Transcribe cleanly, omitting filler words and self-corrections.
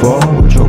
Forward.